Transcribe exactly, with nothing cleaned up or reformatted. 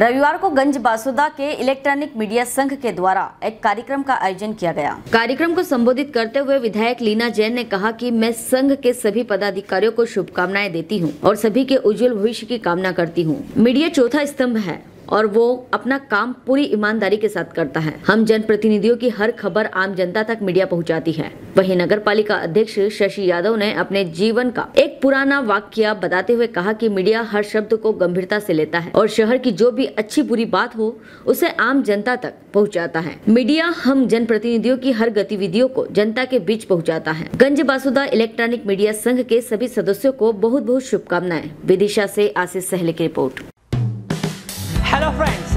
रविवार को गंजबासौदा के इलेक्ट्रॉनिक मीडिया संघ के द्वारा एक कार्यक्रम का आयोजन किया गया। कार्यक्रम को संबोधित करते हुए विधायक लीना जैन ने कहा कि मैं संघ के सभी पदाधिकारियों को शुभकामनाएं देती हूं और सभी के उज्जवल भविष्य की कामना करती हूं। मीडिया चौथा स्तंभ है और वो अपना काम पूरी ईमानदारी के साथ करता है। हम जनप्रतिनिधियों की हर खबर आम जनता तक मीडिया पहुंचाती है। वहीं नगर पालिका अध्यक्ष शशि यादव ने अपने जीवन का एक पुराना वाक्य बताते हुए कहा कि मीडिया हर शब्द को गंभीरता से लेता है और शहर की जो भी अच्छी बुरी बात हो उसे आम जनता तक पहुंचाता है। मीडिया हम जनप्रतिनिधियों की हर गतिविधियों को जनता के बीच पहुँचाता है। गंजबासौदा इलेक्ट्रॉनिक मीडिया संघ के सभी सदस्यों को बहुत बहुत शुभकामनाएं। विदिशा से आशीष सहेले की रिपोर्ट। Hello friends,